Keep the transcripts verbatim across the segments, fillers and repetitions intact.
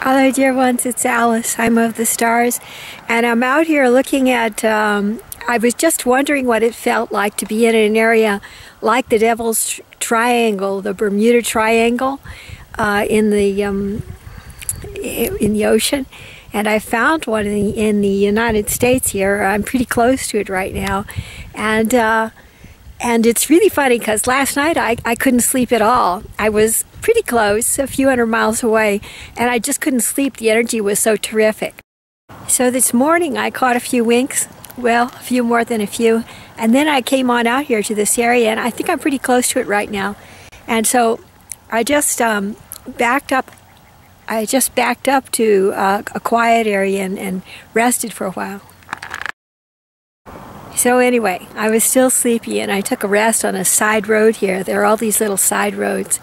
Hello dear ones, it's Alice, I'm of the stars, and I'm out here looking at, um, I was just wondering what it felt like to be in an area like the Devil's Triangle, the Bermuda Triangle, uh, in the um, in the ocean, and I found one in the, in the United States here. I'm pretty close to it right now, and uh, and it's really funny because last night I, I couldn't sleep at all. I was pretty close, a few hundred miles away, and I just couldn't sleep. The energy was so terrific. So this morning I caught a few winks, well, a few more than a few, and then I came on out here to this area, and I think I'm pretty close to it right now. And so I just um, backed up, I just backed up to uh, a quiet area and, and rested for a while. So anyway, I was still sleepy, and I took a rest on a side road here. There are all these little side roads.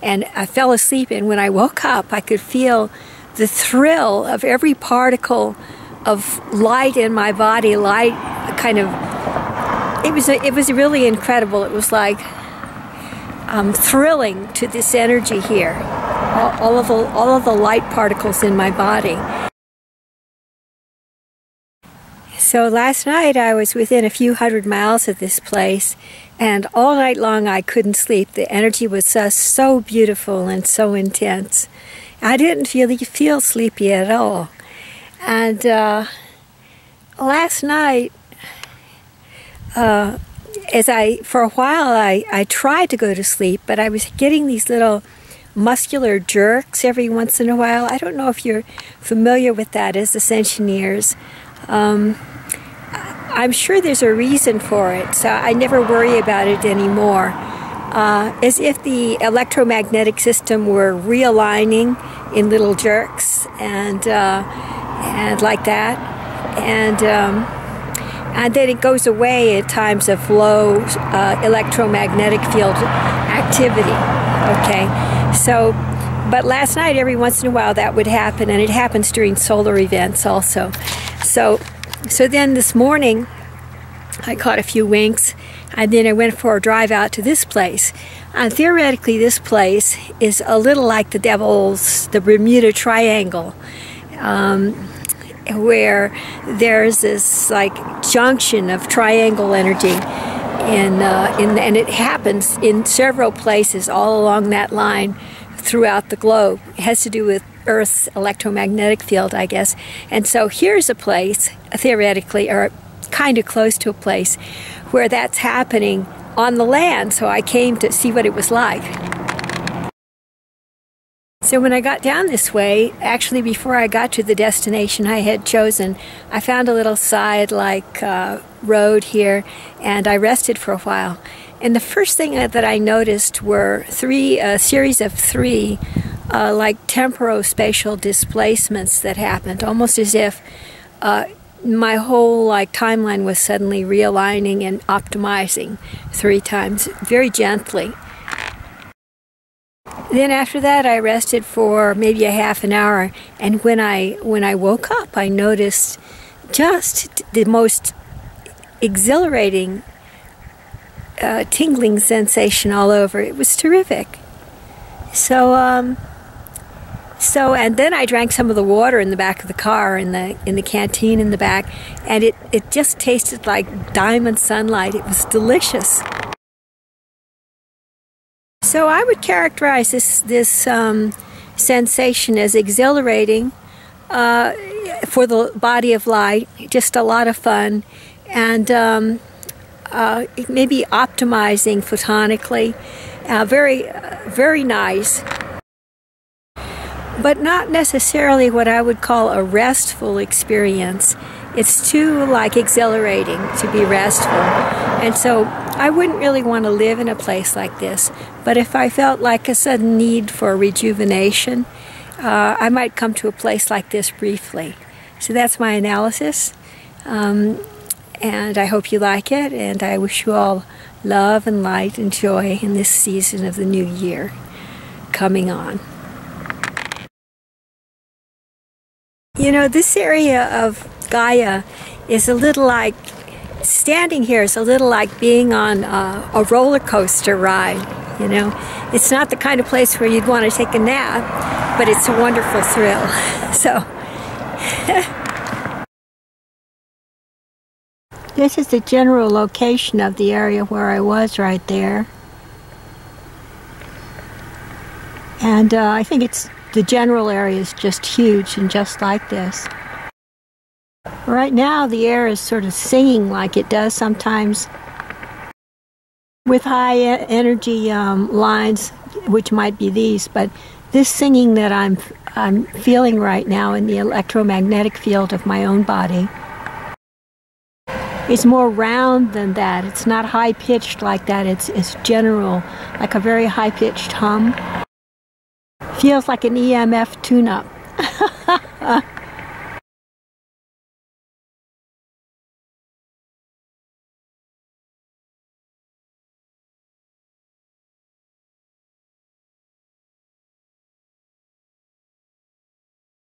And I fell asleep, and when I woke up, I could feel the thrill of every particle of light in my body. Light, kind of, it was a, it was really incredible. It was like um, thrilling to this energy here. All, all of the all of the light particles in my body. So last night I was within a few hundred miles of this place, and all night long I couldn't sleep. The energy was just so beautiful and so intense. I didn't really feel sleepy at all. And uh, last night, uh, as I for a while I, I tried to go to sleep, but I was getting these little muscular jerks every once in a while. I don't know if you're familiar with that as ascensioneers. Um, I'm sure there's a reason for it, so I never worry about it anymore. Uh, as if the electromagnetic system were realigning in little jerks and uh, and like that, and um, and then it goes away at times of low uh, electromagnetic field activity. Okay, so but last night every once in a while that would happen, and it happens during solar events also. So, so then this morning, I caught a few winks, and then I went for a drive out to this place. And theoretically, this place is a little like the Devil's, the Bermuda Triangle, um, where there's this like junction of triangle energy, in, uh, in, and it happens in several places all along that line throughout the globe. It has to do with Earth's electromagnetic field, I guess. And so here's a place, theoretically, or kind of close to a place, where that's happening on the land, so I came to see what it was like. So when I got down this way, actually before I got to the destination I had chosen, I found a little side-like uh, road here, and I rested for a while. And the first thing that I noticed were three, a series of three Uh, like temporospatial displacements that happened, almost as if uh, my whole like timeline was suddenly realigning and optimizing three times, very gently. Then after that, I rested for maybe a half an hour, and when I when I woke up, I noticed just the most exhilarating, uh, tingling sensation all over. It was terrific. So. Um, So, and then I drank some of the water in the back of the car, in the in the canteen in the back, and it, it just tasted like diamond sunlight. It was delicious. So I would characterize this, this um, sensation as exhilarating uh, for the body of light, just a lot of fun, and um, uh, maybe optimizing photonically, uh, very, uh, very nice. But not necessarily what I would call a restful experience. It's too, like, exhilarating to be restful. And so I wouldn't really want to live in a place like this. But if I felt like a sudden need for rejuvenation, uh, I might come to a place like this briefly. So that's my analysis. Um, and I hope you like it. And I wish you all love and light and joy in this season of the new year coming on. You know, this area of Gaia is a little like, standing here is a little like being on a, a roller coaster ride, you know. It's not the kind of place where you'd want to take a nap, but it's a wonderful thrill. So this is the general location of the area where I was right there. And uh, I think it's the general area is just huge and just like this. Right now the air is sort of singing like it does sometimes with high energy um, lines, which might be these, but this singing that I'm, I'm feeling right now in the electromagnetic field of my own body, it's more round than that. It's not high-pitched like that. It's, it's general, like a very high-pitched hum. Feels like an E M F tune-up.